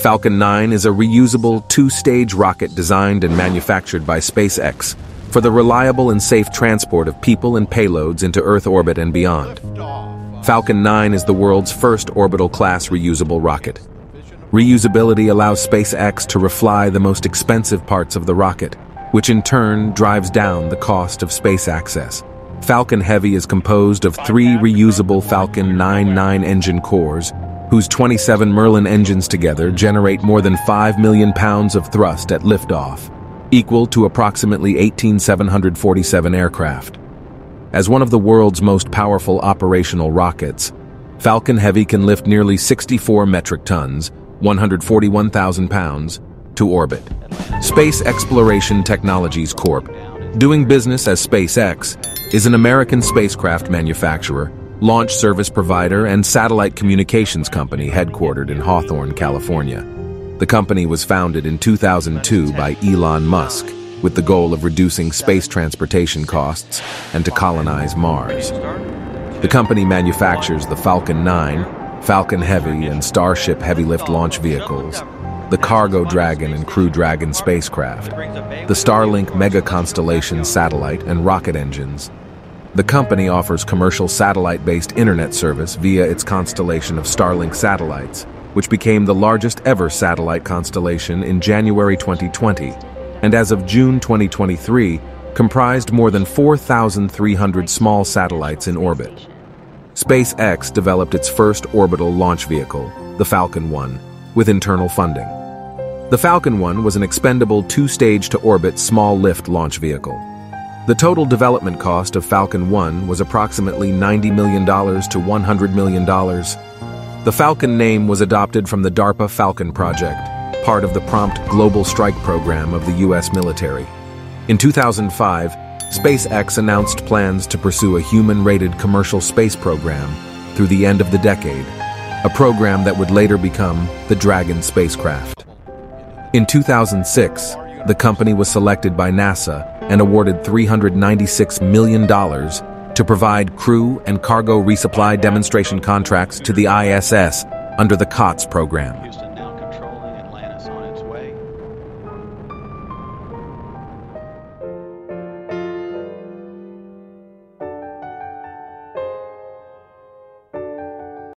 Falcon 9 is a reusable two-stage rocket designed and manufactured by SpaceX for the reliable and safe transport of people and payloads into Earth orbit and beyond. Falcon 9 is the world's first orbital-class reusable rocket. Reusability allows SpaceX to refly the most expensive parts of the rocket, which in turn drives down the cost of space access. Falcon Heavy is composed of 3 reusable Falcon 9 engine cores, whose 27 Merlin engines together generate more than 5 million pounds of thrust at liftoff, equal to approximately 18,747 aircraft. As one of the world's most powerful operational rockets, Falcon Heavy can lift nearly 64 metric tons, 141,000 pounds, to orbit. Space Exploration Technologies Corp., doing business as SpaceX, is an American spacecraft manufacturer, launch service provider, and satellite communications company headquartered in Hawthorne, California. The company was founded in 2002 by Elon Musk with the goal of reducing space transportation costs and to colonize Mars. The company manufactures the Falcon 9, Falcon Heavy, and Starship heavy-lift launch vehicles, the Cargo Dragon and Crew Dragon spacecraft, the Starlink mega constellation satellite and rocket engines. The company offers commercial satellite-based internet service via its constellation of Starlink satellites, which became the largest ever satellite constellation in January 2020, and as of June 2023, comprised more than 4,300 small satellites in orbit. SpaceX developed its first orbital launch vehicle, the Falcon 1, with internal funding. The Falcon 1 was an expendable two-stage-to-orbit small-lift launch vehicle. The total development cost of Falcon 1 was approximately $90 million to $100 million. The Falcon name was adopted from the DARPA Falcon project, part of the prompt Global Strike program of the U.S. military. In 2005, SpaceX announced plans to pursue a human-rated commercial space program through the end of the decade, a program that would later become the Dragon spacecraft. In 2006, the company was selected by NASA and awarded $396 million to provide crew and cargo resupply demonstration contracts to the ISS under the COTS program.